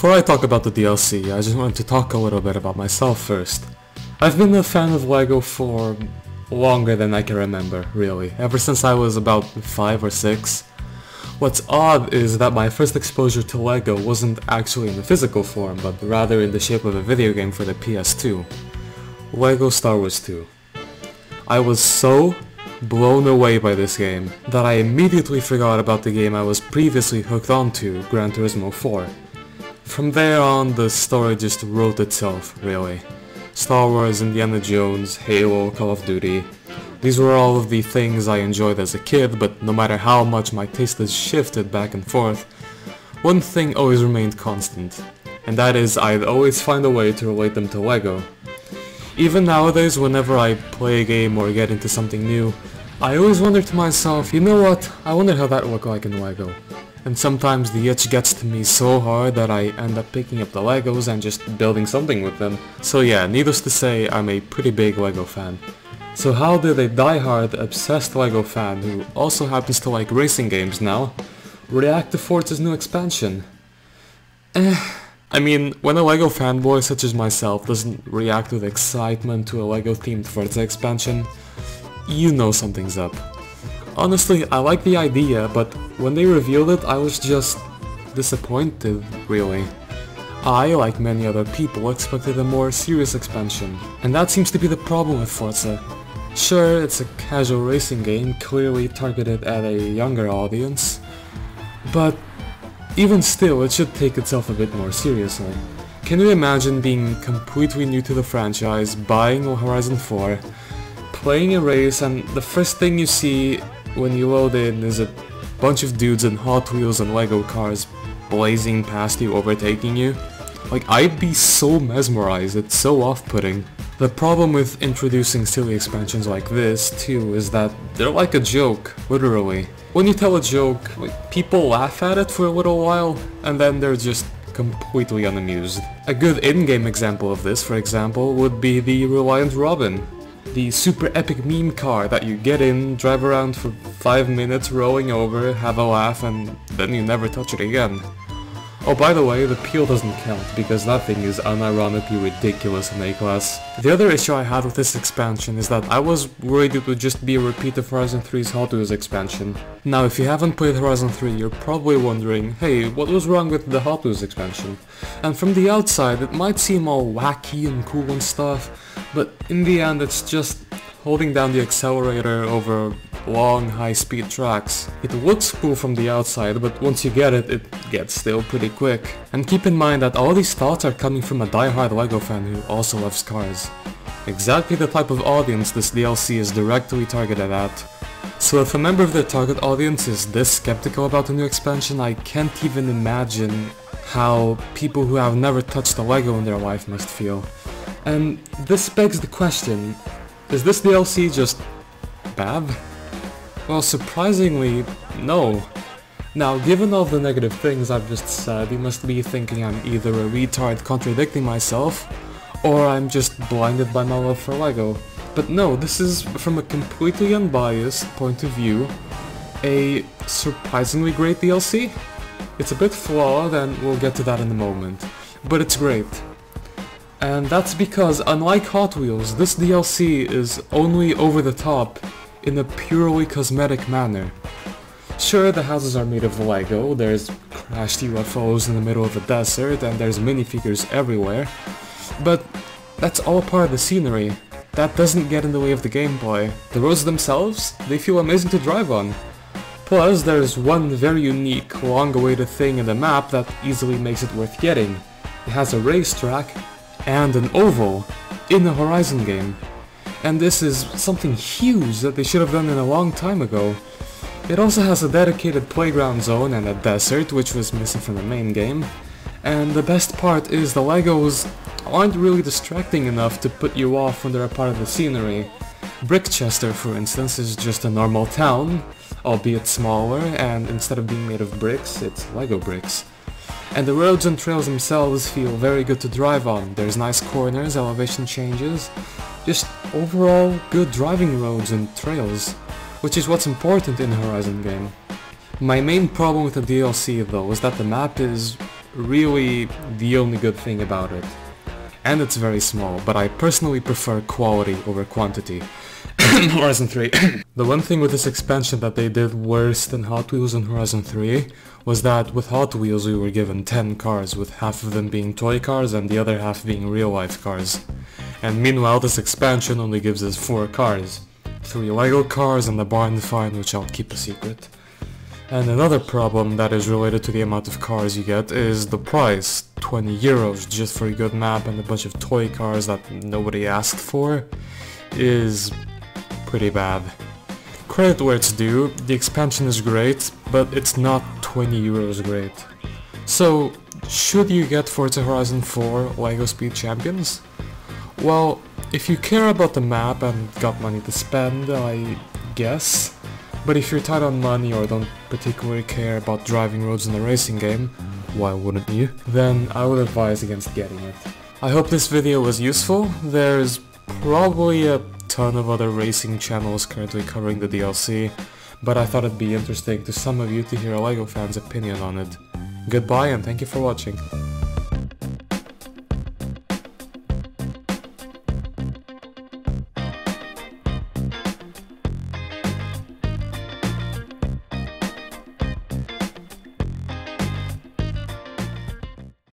Before I talk about the DLC, I just wanted to talk a little bit about myself first. I've been a fan of LEGO for longer than I can remember, really, ever since I was about 5 or 6. What's odd is that my first exposure to LEGO wasn't actually in the physical form, but rather in the shape of a video game for the PS2. LEGO Star Wars 2. I was so blown away by this game that I immediately forgot about the game I was previously hooked onto, Gran Turismo 4. From there on, the story just wrote itself, really. Star Wars, Indiana Jones, Halo, Call of Duty. These were all of the things I enjoyed as a kid, but no matter how much my taste has shifted back and forth, one thing always remained constant, and that is I'd always find a way to relate them to LEGO. Even nowadays, whenever I play a game or get into something new, I always wonder to myself, you know what, I wonder how that looked like in LEGO. And sometimes the itch gets to me so hard that I end up picking up the Legos and just building something with them. So yeah, needless to say, I'm a pretty big Lego fan. So how did a die-hard, obsessed Lego fan, who also happens to like racing games now, react to Forza's new expansion? I mean, when a Lego fanboy such as myself doesn't react with excitement to a Lego-themed Forza expansion, you know something's up. Honestly, I like the idea, but when they revealed it, I was just disappointed, really. I, like many other people, expected a more serious expansion, and that seems to be the problem with Forza. Sure, it's a casual racing game, clearly targeted at a younger audience, but even still, it should take itself a bit more seriously. Can you imagine being completely new to the franchise, buying Horizon 4, playing a race, and the first thing you see when you load in is a bunch of dudes in Hot Wheels and Lego cars blazing past you, overtaking you? Like, I'd be so mesmerized, it's so off-putting. The problem with introducing silly expansions like this, too, is that they're like a joke, literally. When you tell a joke, like, people laugh at it for a little while, and then they're just completely unamused. A good in-game example of this, for example, would be the Reliant Robin. The super epic meme car that you get in, drive around for 5 minutes rolling over, have a laugh, and then you never touch it again. Oh, by the way, the Peel doesn't count, because that thing is unironically ridiculous in A-Class. The other issue I had with this expansion is that I was worried it would just be a repeat of Horizon 3's Hot Wheels expansion. Now, if you haven't played Horizon 3, you're probably wondering, hey, what was wrong with the Hot Wheels expansion? And from the outside, it might seem all wacky and cool and stuff, but in the end, it's just holding down the accelerator over long, high-speed tracks. It looks cool from the outside, but once you get it, it gets stale pretty quick. And keep in mind that all these thoughts are coming from a die-hard LEGO fan who also loves cars. Exactly the type of audience this DLC is directly targeted at. So if a member of their target audience is this skeptical about the new expansion, I can't even imagine how people who have never touched a LEGO in their life must feel. And this begs the question, is this DLC just bad? Well, surprisingly, no. Now, given all the negative things I've just said, you must be thinking I'm either a retard contradicting myself, or I'm just blinded by my love for LEGO. But no, this is, from a completely unbiased point of view, a surprisingly great DLC. It's a bit flawed, and we'll get to that in a moment, but it's great. And that's because, unlike Hot Wheels, this DLC is only over the top in a purely cosmetic manner. Sure, the houses are made of LEGO, there's crashed UFOs in the middle of the desert, and there's minifigures everywhere, but that's all part of the scenery. That doesn't get in the way of the gameplay. The roads themselves, they feel amazing to drive on. Plus, there's one very unique, long-awaited thing in the map that easily makes it worth getting. It has a racetrack and an oval in the Horizon game. And this is something huge that they should have done in a long time ago. It also has a dedicated playground zone and a desert, which was missing from the main game. And the best part is the Legos aren't really distracting enough to put you off when they're a part of the scenery. Brickchester, for instance, is just a normal town, albeit smaller, and instead of being made of bricks, it's Lego bricks. And the roads and trails themselves feel very good to drive on. There's nice corners, elevation changes, just overall good driving roads and trails, which is what's important in the Horizon game. My main problem with the DLC, though, is that the map is really the only good thing about it. And it's very small, but I personally prefer quality over quantity. Horizon 3. The one thing with this expansion that they did worse than Hot Wheels and Horizon 3 was that with Hot Wheels we were given 10 cars, with half of them being toy cars and the other half being real-life cars. And meanwhile this expansion only gives us 4 cars. 3 Lego cars and the barn find, which I'll keep a secret. And another problem that is related to the amount of cars you get is the price. 20 euros just for a good map and a bunch of toy cars that nobody asked for is pretty bad. Credit where it's due, the expansion is great, but it's not 20 euros great. So, should you get Forza Horizon 4 LEGO Speed Champions? Well, if you care about the map and got money to spend, I guess. But if you're tight on money or don't particularly care about driving roads in a racing game, why wouldn't you? Then I would advise against getting it. I hope this video was useful. There's probably a ton of other racing channels currently covering the DLC, but I thought it'd be interesting to some of you to hear a LEGO fan's opinion on it. Goodbye and thank you for watching.